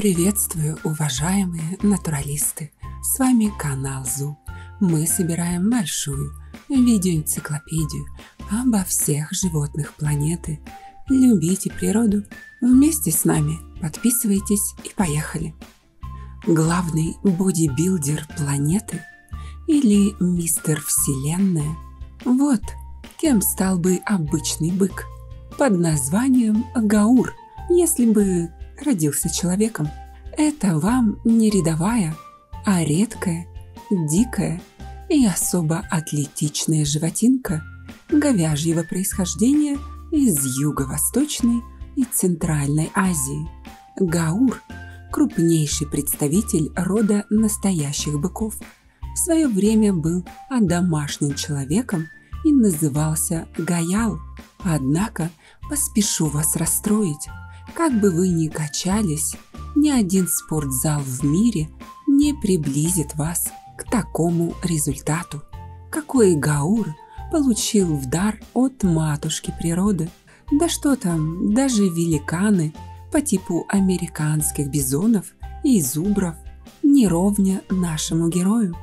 Приветствую, уважаемые натуралисты! С вами канал Zoo. Мы собираем большую видеоэнциклопедию обо всех животных планеты. Любите природу вместе с нами, подписывайтесь и поехали! Главный бодибилдер планеты или мистер Вселенная – вот кем стал бы обычный бык под названием Гаур, если бы родился человеком. Это вам не рядовая, а редкая, дикая и особо атлетичная животинка говяжьего происхождения из Юго-Восточной и Центральной Азии. Гаур – крупнейший представитель рода настоящих быков. В свое время был одомашнен человеком и назывался Гаял. Однако поспешу вас расстроить. Как бы вы ни качались, ни один спортзал в мире не приблизит вас к такому результату, какой Гаур получил в дар от матушки природы. Да что там, даже великаны по типу американских бизонов и зубров не ровня нашему герою.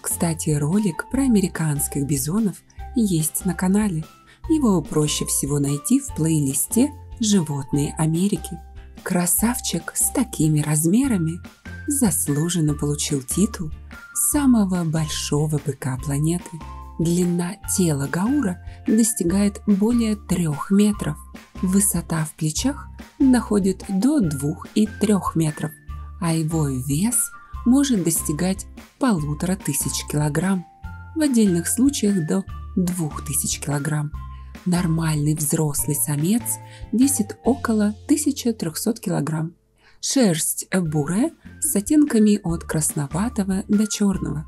Кстати, ролик про американских бизонов есть на канале. Его проще всего найти в плейлисте «Животные Америки». Красавчик с такими размерами заслуженно получил титул самого большого быка планеты. Длина тела Гаура достигает более 3 метров. Высота в плечах доходит до 2 и 3 метров, а его вес может достигать 1500 килограмм, в отдельных случаях до 2000 килограмм. Нормальный взрослый самец весит около 1300 килограмм. Шерсть бурая с оттенками от красноватого до черного.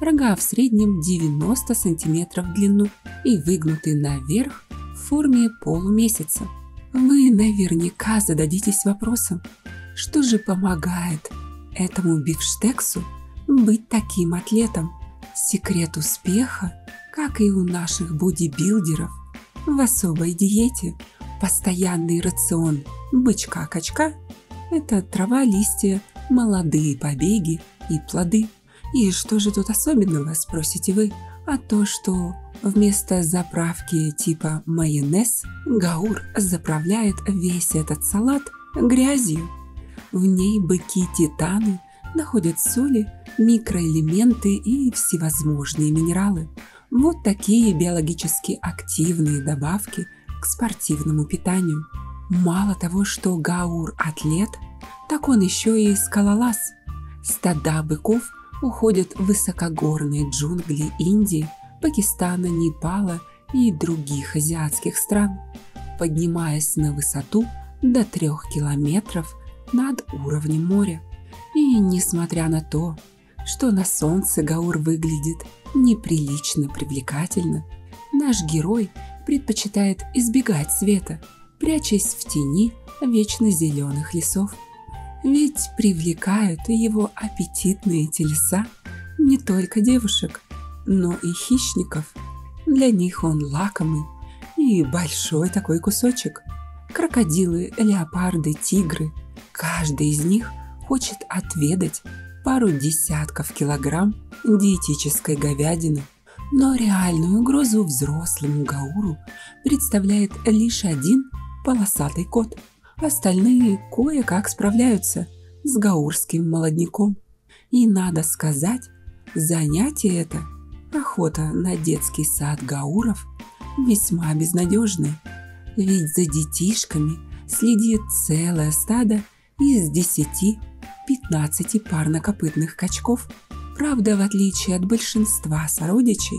Рога в среднем 90 сантиметров в длину и выгнуты наверх в форме полумесяца. Вы наверняка зададитесь вопросом, что же помогает этому бифштексу быть таким атлетом? Секрет успеха, как и у наших бодибилдеров, в особой диете постоянный рацион бычка-качка – это трава, листья, молодые побеги и плоды. И что же тут особенного, спросите вы? А то, что вместо заправки типа майонез Гаур заправляет весь этот салат грязью. В ней быки-титаны находят соли, микроэлементы и всевозможные минералы. Вот такие биологически активные добавки к спортивному питанию. Мало того, что Гаур атлет, так он еще и скалолаз. Стада быков уходят в высокогорные джунгли Индии, Пакистана, Непала и других азиатских стран, поднимаясь на высоту до 3 километров над уровнем моря. И несмотря на то, что на солнце Гаур выглядит неприлично привлекательно, наш герой предпочитает избегать света, прячась в тени вечно зеленых лесов. Ведь привлекают его аппетитные телеса не только девушек, но и хищников. Для них он лакомый и большой такой кусочек. Крокодилы, леопарды, тигры – каждый из них хочет отведать пару десятков килограмм диетической говядины. Но реальную угрозу взрослому Гауру представляет лишь один полосатый кот. Остальные кое-как справляются с гаурским молодняком. И надо сказать, занятие это, охота на детский сад гауров, весьма безнадежное. Ведь за детишками следит целое стадо из 10–15 парнокопытных качков. Правда, в отличие от большинства сородичей,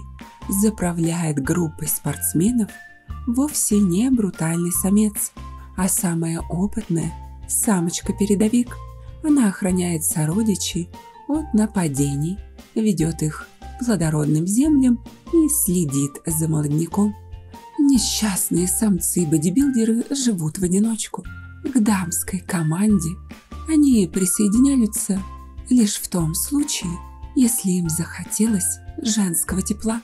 заправляет группой спортсменов вовсе не брутальный самец, а самая опытная самочка-передовик. Она охраняет сородичей от нападений, ведет их плодородным землям и следит за молодняком. Несчастные самцы-бодибилдеры живут в одиночку. К дамской команде они присоединяются лишь в том случае, если им захотелось женского тепла,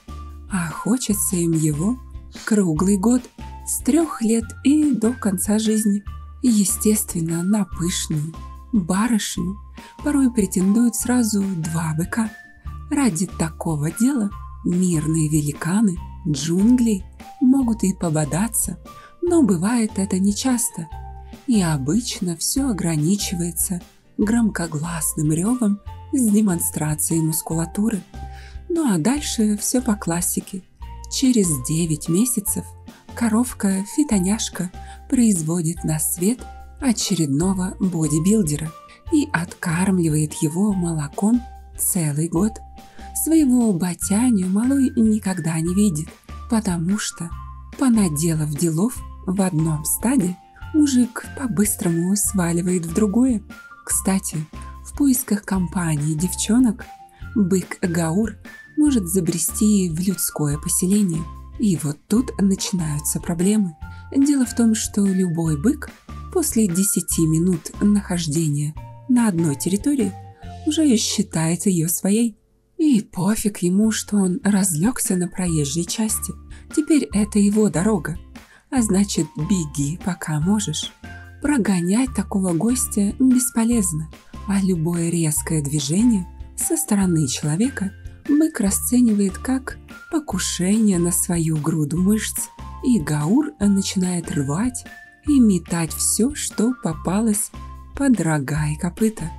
а хочется им его круглый год, с 3 лет и до конца жизни. Естественно, на пышную, барышню порой претендуют сразу два быка. Ради такого дела мирные великаны джунглей могут и пободаться, но бывает это нечасто, и обычно все ограничивается громкогласным ревом с демонстрацией мускулатуры. Ну а дальше все по классике. Через 9 месяцев коровка-фитоняшка производит на свет очередного бодибилдера и откармливает его молоком целый год. Своего батяню малой никогда не видит, потому что, понаделав делов в одном стаде, мужик по-быстрому сваливает в другое. Кстати, в поисках компании девчонок бык Гаур может забрести в людское поселение. И вот тут начинаются проблемы. Дело в том, что любой бык после 10 минут нахождения на одной территории уже считает ее своей. И пофиг ему, что он разлегся на проезжей части. Теперь это его дорога. А значит, беги, пока можешь. Прогонять такого гостя бесполезно, а любое резкое движение со стороны человека бык расценивает как покушение на свою груду мышц, и Гаур начинает рвать и метать все, что попалось под рога и копыта.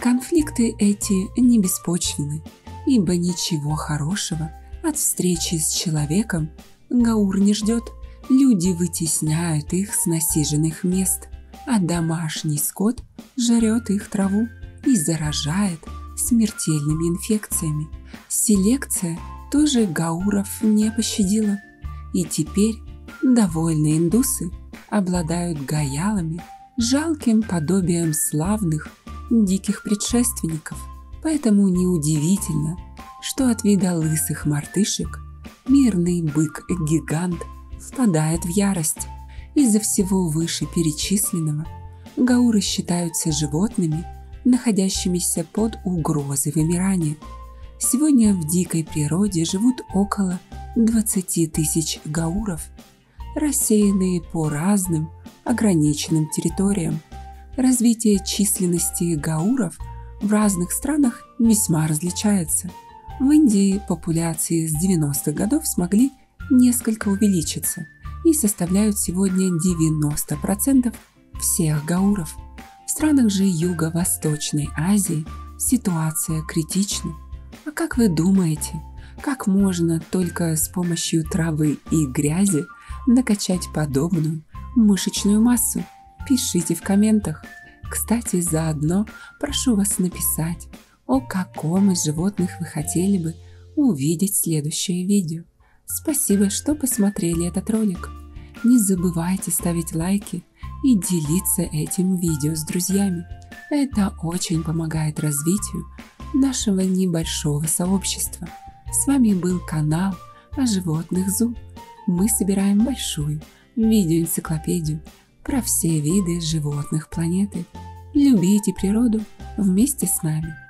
Конфликты эти не беспочвены, ибо ничего хорошего от встречи с человеком Гаур не ждет. Люди вытесняют их с насиженных мест, а домашний скот жрет их траву и заражает смертельными инфекциями. Селекция тоже Гауров не пощадила, и теперь довольные индусы обладают гаялами, жалким подобием славных диких предшественников. Поэтому неудивительно, что от вида лысых мартышек мирный бык-гигант впадает в ярость. Из-за всего вышеперечисленного гауры считаются животными, находящимися под угрозой вымирания. Сегодня в дикой природе живут около 20 тысяч гауров, рассеянные по разным ограниченным территориям. Развитие численности гауров в разных странах весьма различается. В Индии популяции с 90-х годов смогли несколько увеличиться и составляют сегодня 90% всех гауров. В странах же Юго-Восточной Азии ситуация критична. А как вы думаете, как можно только с помощью травы и грязи накачать подобную мышечную массу? Пишите в комментах. Кстати, заодно прошу вас написать, о каком из животных вы хотели бы увидеть следующее видео. Спасибо, что посмотрели этот ролик. Не забывайте ставить лайки и делиться этим видео с друзьями. Это очень помогает развитию нашего небольшого сообщества. С вами был канал о животных Zoo. Мы собираем большую видеоэнциклопедию про все виды животных планеты. Любите природу вместе с нами.